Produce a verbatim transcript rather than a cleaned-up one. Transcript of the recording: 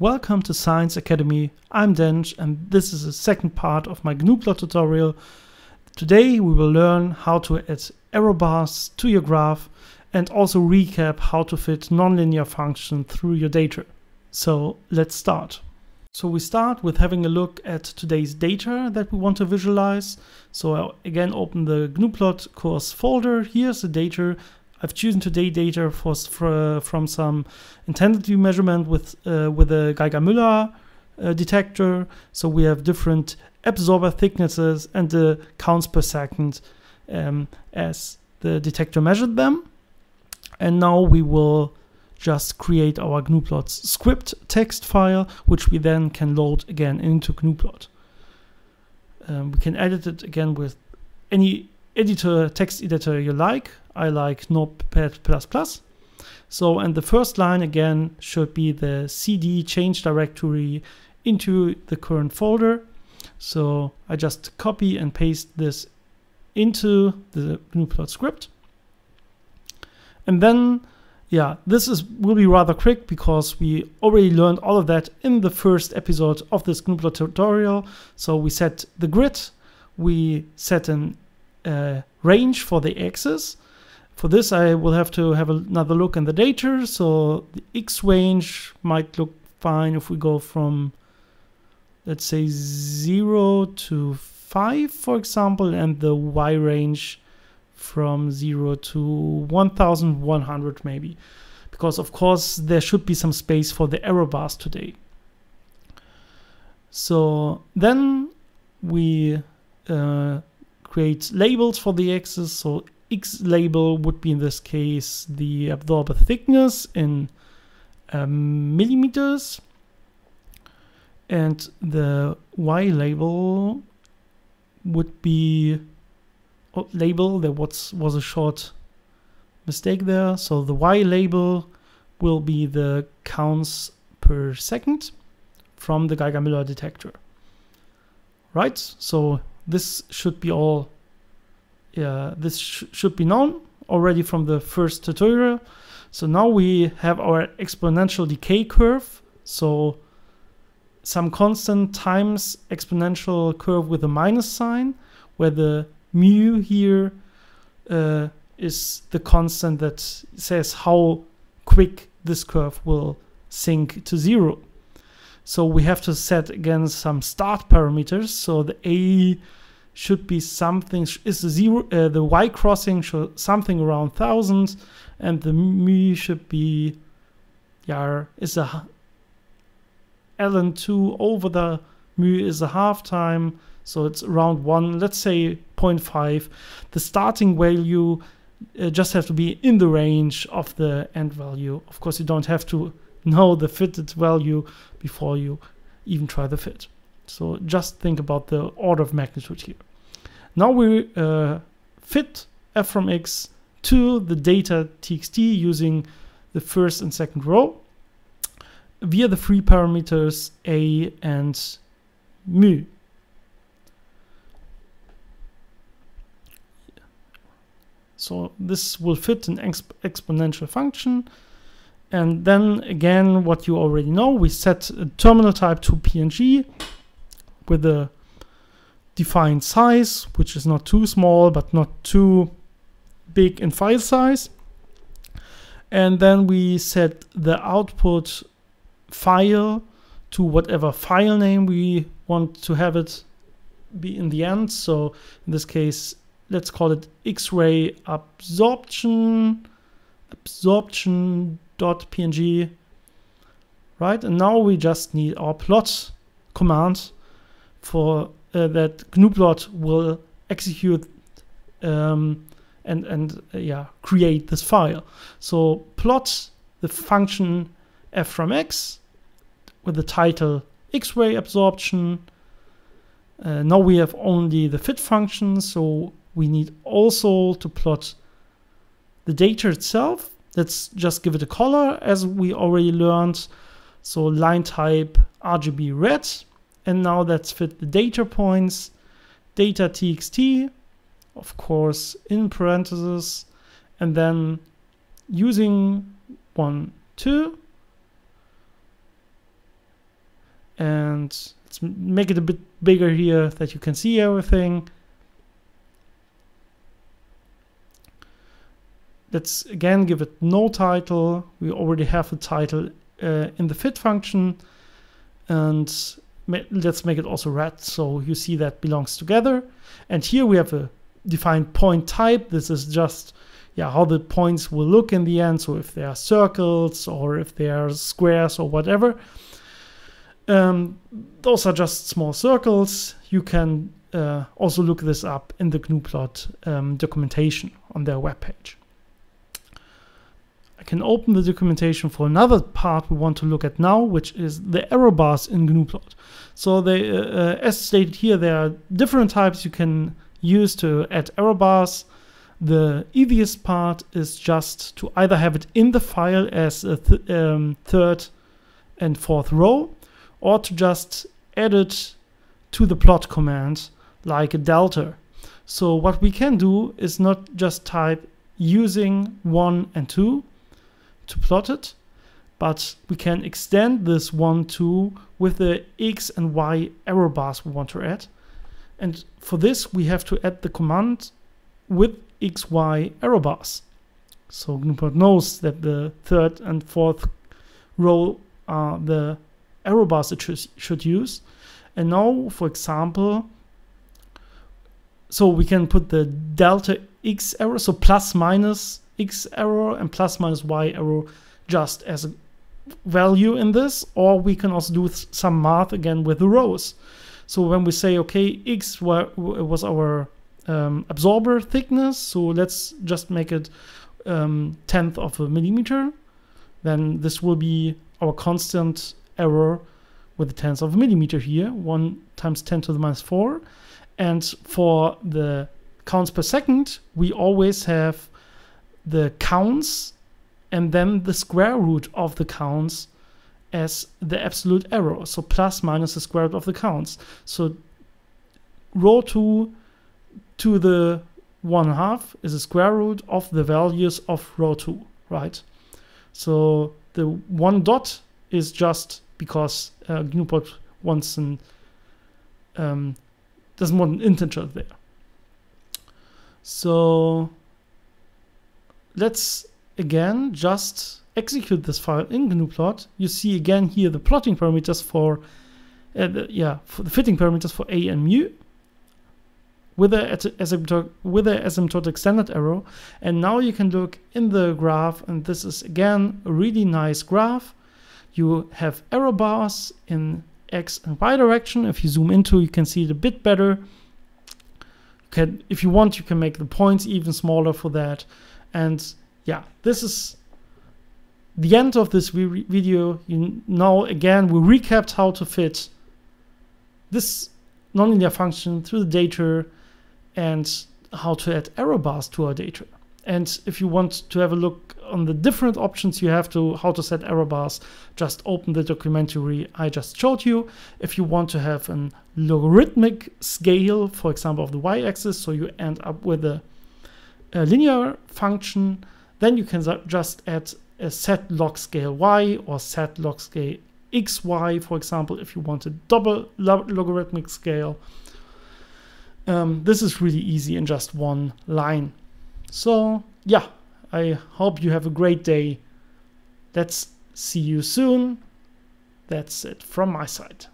Welcome to Science Academy. I'm Denj, and this is the second part of my GNUplot tutorial. Today we will learn how to add error bars to your graph and also recap how to fit nonlinear functions through your data. So let's start. So we start with having a look at today's data that we want to visualize. So I'll again open the GNUplot course folder. Here's the data. I've chosen today data for, for, from some intensity measurement with uh, with a Geiger-Müller uh, detector. So we have different absorber thicknesses and the counts per second um, as the detector measured them. And now we will just create our GNUplot's script text file, which we then can load again into GNUplot. Um, we can edit it again with any editor, text editor you like. I like Notepad plus plus. So, and the first line again should be the C D change directory into the current folder. So I just copy and paste this into the GNUplot script. And then, yeah, this is will be rather quick because we already learned all of that in the first episode of this GNUplot tutorial. So we set the grid, we set an uh, range for the axis. For this, I will have to have another look in the data. So the X range might look fine if we go from, let's say, zero to five, for example, and the Y range from zero to one thousand one hundred maybe, because of course there should be some space for the error bars today. So then we uh, create labels for the axis. So X label would be in this case the absorber thickness in um, millimeters, and the Y label would be oh, label there was was a short mistake there. So the Y label will be the counts per second from the Geiger-Müller detector. Right, so this should be all. Yeah, this sh should be known already from the first tutorial. So now we have our exponential decay curve. So some constant times exponential curve with a minus sign, where the mu here uh, is the constant that says how quick this curve will sink to zero. So we have to set again some start parameters. So the A should be something, is the zero, uh, the Y crossing should something around thousand, and the mu should be, yeah, is a ln two over the mu is a half time, so it's around one, let's say zero point five. The starting value uh, just have to be in the range of the end value. Of course, you don't have to know the fitted value before you even try the fit. So just think about the order of magnitude here. Now we uh, fit f from x to the data txt using the first and second row via the three parameters a and mu. So this will fit an exp exponential function. And then again, what you already know, we set a terminal type to P N G with a defined size, which is not too small, but not too big in file size. And then we set the output file to whatever file name we want to have it be in the end. So in this case, let's call it X-ray absorption, absorption.png, right? And now we just need our plot command for uh, that GNUplot will execute um, and and uh, yeah create this file. So plot the function f from x with the title X-ray absorption. Uh, now we have only the fit function, so we need also to plot the data itself. Let's just give it a color as we already learned. So line type R G B red. And now let's fit the data points, data txt, of course, in parentheses, and then using one, two, and let's make it a bit bigger here that you can see everything. Let's again give it no title. We already have a title uh, in the fit function, and ma let's make it also red, so you see that belongs together. And here we have a defined point type. This is just yeah how the points will look in the end, so if they are circles or if they are squares or whatever. Um, those are just small circles. You can uh, also look this up in the GNUplot um, documentation on their webpage. I can open the documentation for another part we want to look at now, which is the error bars in GNUplot. So they, uh, uh, as stated here, there are different types you can use to add error bars. The easiest part is just to either have it in the file as a th um, third and fourth row, or to just add it to the plot command like a delta. So what we can do is not just type using one and two to plot it, but we can extend this one, two with the x and y error bars we want to add. And for this we have to add the command with x, y error bars. So GNUplot knows that the third and fourth row are the error bars it sh should use. And now, for example, so we can put the delta x error, so plus minus x error and plus minus y error, just as a value in this, or we can also do some math again with the rows. So when we say, okay, x was our um, absorber thickness, so let's just make it um, tenth of a millimeter, then this will be our constant error with the tenth of a millimeter here, one times ten to the minus four. And for the counts per second, we always have the counts and then the square root of the counts as the absolute error, so plus minus the square root of the counts. So row two to the one half is the square root of the values of row two, right? So the one dot is just because uh, GNUplot wants an um, doesn't want an integer there. So let's again just execute this file in GNUplot. You see again here the plotting parameters for, uh, the, yeah, for the fitting parameters for a and mu with a asymptotic, with a asymptotic standard error. And now you can look in the graph, and this is again a really nice graph. You have error bars in x and y direction. If you zoom into, you can see it a bit better. You can, if you want, you can make the points even smaller for that. And yeah, this is the end of this video. You now again we recapped how to fit this nonlinear function through the data and how to add error bars to our data. And if you want to have a look on the different options you have to how to set error bars, just open the documentary I just showed you. If you want to have a logarithmic scale, for example, of the y-axis, so you end up with a, a linear function, then you can just add a set log scale y or set log scale xy, for example, if you want a double log logarithmic scale. Um, this is really easy in just one line. So yeah, I hope you have a great day. Let's see you soon. That's it from my side.